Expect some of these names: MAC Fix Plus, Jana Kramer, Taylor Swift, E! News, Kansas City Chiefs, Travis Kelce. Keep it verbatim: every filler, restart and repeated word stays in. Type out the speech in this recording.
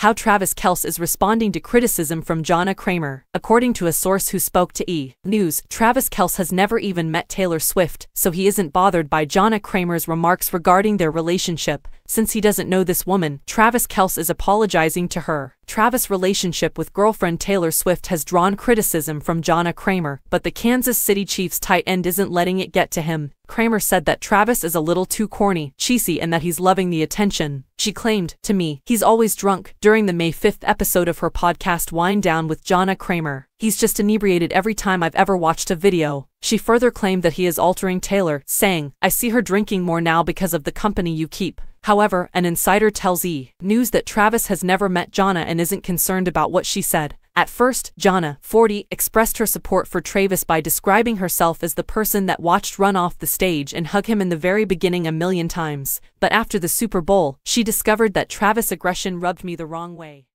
how Travis Kelce is responding to criticism from Jana Kramer. According to a source who spoke to E! News, Travis Kelce has never even met Taylor Swift, so he isn't bothered by Jana Kramer's remarks regarding their relationship. Since he doesn't know this woman, Travis Kelce is apologizing to her. Travis' relationship with girlfriend Taylor Swift has drawn criticism from Jana Kramer, but the Kansas City Chiefs tight end isn't letting it get to him. Kramer said that Travis is a little too corny, cheesy, and that he's loving the attention. She claimed, to me, he's always drunk, during the May fifth episode of her podcast Wind Down with Jana Kramer. He's just inebriated every time I've ever watched a video. She further claimed that he is altering Taylor, saying, I see her drinking more now because of the company you keep. However, an insider tells E! News that Travis has never met Jana and isn't concerned about what she said. At first, Jana, forty, expressed her support for Travis by describing herself as the person that watched run off the stage and hug him in the very beginning a million times. But after the Super Bowl, she discovered that Travis' aggression rubbed me the wrong way.